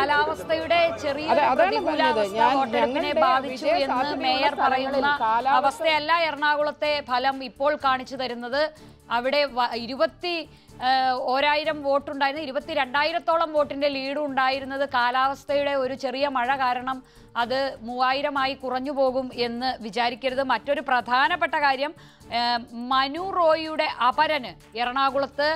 കാലാവസ്ഥയുടെ ചെറിയ പ്രതികൂല അവസ്ഥ വോട്ടെടുപ്പിനെ ബാധിച്ചു എന്ന് മേയർ പറയുന്ന അവസ്ഥയല്ല എറണാകുളത്തെ ഫലം ഇപ്പോൾ കാണിച്ചു തരുന്നത്. അവിടെ 21,000 വോട്ടുണ്ടായിരുന്നു, 22,000 വോട്ടിന്റെ ലീഡ് ഉണ്ടായിരുന്നത് കാലാവസ്ഥയുടെ ഒരു ചെറിയ മഴ കാരണം അത് 3,000 കുറഞ്ഞു പോകും എന്ന് വിചാരിക്കരുത്. മറ്റൊരു പ്രധാനപ്പെട്ട കാര്യം, മനു റോയിയുടെ അപരന് എറണാകുളത്ത്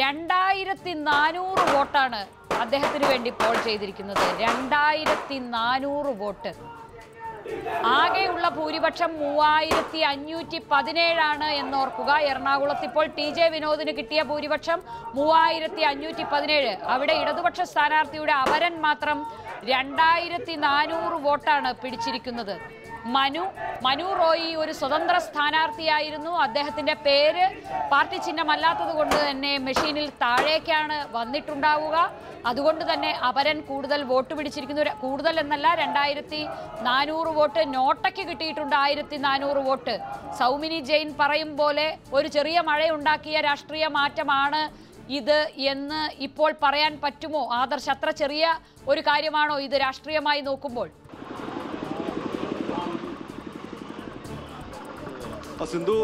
2,400 വോട്ടാണ് അദ്ദേഹത്തിന് വേണ്ടി പോൾ ചെയ്തിരിക്കുന്നത്. 2,400 വോട്ട്, ആകെയുള്ള ഭൂരിപക്ഷം 3,517 എന്നോർക്കുക. എറണാകുളത്ത് ഇപ്പോൾ ടി ജെ വിനോദിന് കിട്ടിയ ഭൂരിപക്ഷം 3,517. അവിടെ ഇടതുപക്ഷ സ്ഥാനാർത്ഥിയുടെ അപരൻ മാത്രം 2,400 വോട്ടാണ് പിടിച്ചിരിക്കുന്നത്. മനു റോയി ഒരു സ്വതന്ത്ര സ്ഥാനാർത്ഥിയായിരുന്നു. അദ്ദേഹത്തിന്റെ പേര് പാർട്ടി ചിഹ്നമല്ലാത്തത് കൊണ്ട് തന്നെ മെഷീനിൽ താഴേക്കാണ് വന്നിട്ടുണ്ടാവുക. അതുകൊണ്ട് തന്നെ അപരൻ കൂടുതൽ വോട്ട് പിടിച്ചിരിക്കുന്നു. കൂടുതൽ എന്നല്ല, 2,400 വോട്ട്. നോട്ടയ്ക്ക് കിട്ടിയിട്ടുണ്ട് 1,400 വോട്ട്. സൗമിനി ജെയിൻ പറയും പോലെ ഒരു ചെറിയ മഴയുണ്ടാക്കിയ രാഷ്ട്രീയ മാറ്റമാണ് ഇത് എന്ന് ഇപ്പോൾ പറയാൻ പറ്റുമോ? ആദർശ്, അത്ര ചെറിയ ഒരു കാര്യമാണോ ഇത് രാഷ്ട്രീയമായി നോക്കുമ്പോൾ? സിന്ധു,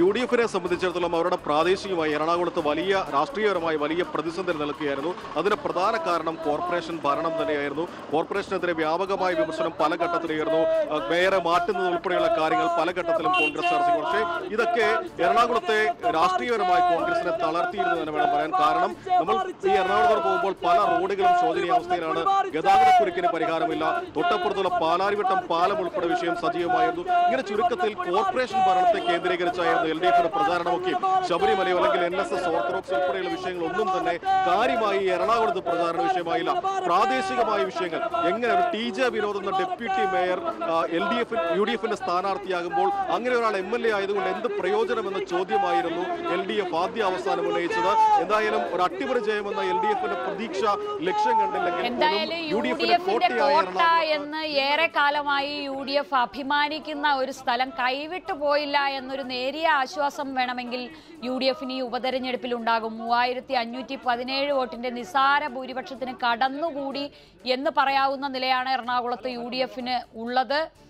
യു ഡി എഫിനെ സംബന്ധിച്ചിടത്തോളം അവരുടെ പ്രാദേശികമായി എറണാകുളത്ത് വലിയ രാഷ്ട്രീയപരമായി വലിയ പ്രതിസന്ധി നിലനിൽക്കുകയായിരുന്നു. അതിന് പ്രധാന കാരണം കോർപ്പറേഷൻ ഭരണം തന്നെയായിരുന്നു. കോർപ്പറേഷനെതിരെ വ്യാപകമായ വിമർശനം പല ഘട്ടത്തിലുയർന്നു. മേയറെ മാറ്റുന്നത് ഉൾപ്പെടെയുള്ള കാര്യങ്ങൾ പല ഘട്ടത്തിലും കോൺഗ്രസ് ചർച്ച ചെയ്തു. പക്ഷേ ഇതൊക്കെ എറണാകുളത്തെ രാഷ്ട്രീയപരമായി കോൺഗ്രസിനെ തളർത്തിയിരുന്നു എന്ന് വേണം പറയാൻ. കാരണം നമ്മൾ ഈ എറണാകുളത്തോട് പോകുമ്പോൾ പല റോഡുകളും ശോചനീയാവസ്ഥയിലാണ്. ഗതാഗതക്കുരുക്കിന് പരിഹാരമില്ല. തൊട്ടപ്പുറത്തുള്ള പാലാരിവട്ടം പാലം ഉൾപ്പെടെ വിഷയം സജീവമായിരുന്നു. ഇങ്ങനെ ചുരുക്കത്തിൽ കോർപ്പറേഷൻ ഭരണത്തെ കേന്ദ്രീകരിച്ചായിരുന്നു എൽ ഡി എഫിന്റെ പ്രചാരണമൊക്കെ. ശബരിമലയോ അല്ലെങ്കിൽ NSS ഓർത്തഡോക്സ് ഉൾപ്പെടെയുള്ള വിഷയങ്ങളൊന്നും തന്നെ കാര്യമായി എറണാകുളത്ത് പ്രചാരണ വിഷയമായില്ല. പ്രാദേശികമായ വിഷയങ്ങൾ എങ്ങനെ ഒരു ടി ജെ വിനോദ് എന്ന ഡെപ്യൂട്ടി മേയർ UDF സ്ഥാനാർത്ഥിയാകുമ്പോൾ അങ്ങനെ ഒരാൾ MLA ആയതുകൊണ്ട് എന്ത് പ്രയോജനം എന്ന ചോദ്യമായിരുന്നു LDF ആദ്യ അവസാനം ഉന്നയിച്ചത്. എന്തായാലും ഒരു അട്ടിമറി ജയമെന്ന LDF പ്രതീക്ഷ ലക്ഷ്യം കണ്ടില്ലെങ്കിൽ UDF അഭിമാനിക്കുന്ന ഒരു സ്ഥലം കൈവിട്ടു പോയില്ല എന്നൊരു നേരിയ ആശ്വാസം വേണമെങ്കിൽ UDF ഈ ഉപതെരഞ്ഞെടുപ്പിൽ ഉണ്ടാകും. 3,517 വോട്ടിന്റെ നിസാര ഭൂരിപക്ഷത്തിന് കടന്നുകൂടി എന്ന് പറയാവുന്ന നിലയാണ് എറണാകുളത്ത് UDF ഉള്ളത്.